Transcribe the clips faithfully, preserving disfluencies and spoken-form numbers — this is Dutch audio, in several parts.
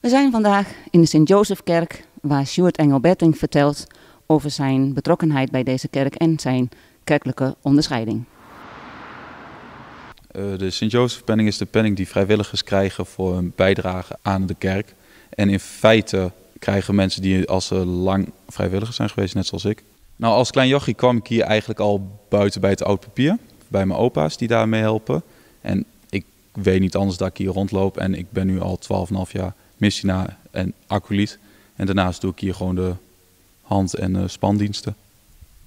We zijn vandaag in de Sint-Jozefkerk, waar Sjoerd Engelbertink vertelt over zijn betrokkenheid bij deze kerk en zijn kerkelijke onderscheiding. Uh, de Sint-Jozefpenning is de penning die vrijwilligers krijgen voor hun bijdrage aan de kerk. En in feite krijgen mensen die als ze lang vrijwilliger zijn geweest, net zoals ik. Nou, als klein jochie kwam ik hier eigenlijk al buiten bij het oud papier, bij mijn opa's die daar mee helpen. En ik weet niet anders dat ik hier rondloop en ik ben nu al twaalf en een half jaar missionaar en acolyt. En daarnaast doe ik hier gewoon de hand- en uh, spandiensten.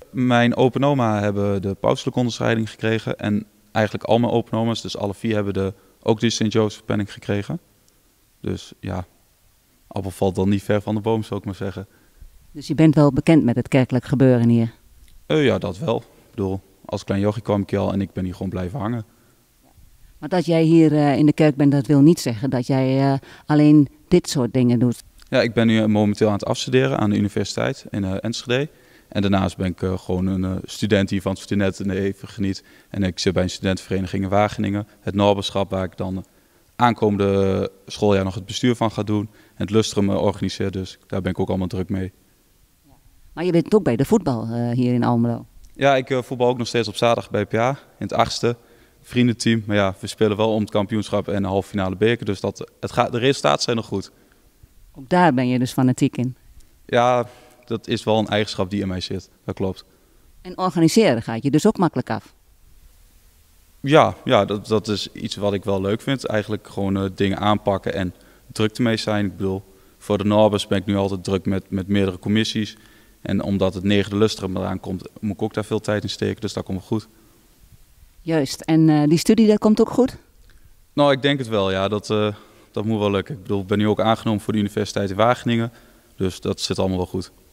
Mijn opa en oma hebben de pauselijke onderscheiding gekregen en eigenlijk al mijn opa en oma's, dus alle vier, hebben de, ook de Sint-Jozefpenning gekregen. Dus ja, appel valt dan niet ver van de boom, zou ik maar zeggen. Dus je bent wel bekend met het kerkelijk gebeuren hier? Uh, ja, dat wel. Ik bedoel, als klein jochie kwam ik al en ik ben hier gewoon blijven hangen. Maar dat jij hier uh, in de kerk bent, dat wil niet zeggen dat jij uh, alleen dit soort dingen doet. Ja, ik ben nu momenteel aan het afstuderen aan de universiteit in uh, Enschede. En daarnaast ben ik uh, gewoon een uh, student hier van het studentenleven geniet. En ik zit bij een studentenvereniging in Wageningen, het Norberschap, waar ik dan aankomende schooljaar nog het bestuur van ga doen. En het lustrum uh, organiseer, dus daar ben ik ook allemaal druk mee. Maar je bent ook bij de voetbal uh, hier in Almelo? Ja, ik uh, voetbal ook nog steeds op zaterdag bij P A in het achtste. Vriendenteam, maar ja, we spelen wel om het kampioenschap en de halve finale beker, dus dat, het gaat, de resultaten zijn nog goed. Ook daar ben je dus fanatiek in? Ja, dat is wel een eigenschap die in mij zit, dat klopt. En organiseren gaat je dus ook makkelijk af? Ja, ja dat, dat is iets wat ik wel leuk vind. Eigenlijk gewoon uh, dingen aanpakken en druk ermee zijn. Ik bedoel, voor de Norbers ben ik nu altijd druk met, met meerdere commissies. En omdat het negende lustrum eraan komt, moet ik ook daar veel tijd in steken, dus dat komt wel goed. Juist, en uh, die studie, dat komt ook goed? Nou, ik denk het wel, ja. Dat, uh, dat moet wel lukken. Ik bedoel, ik ben nu ook aangenomen voor de universiteit in Wageningen, dus dat zit allemaal wel goed.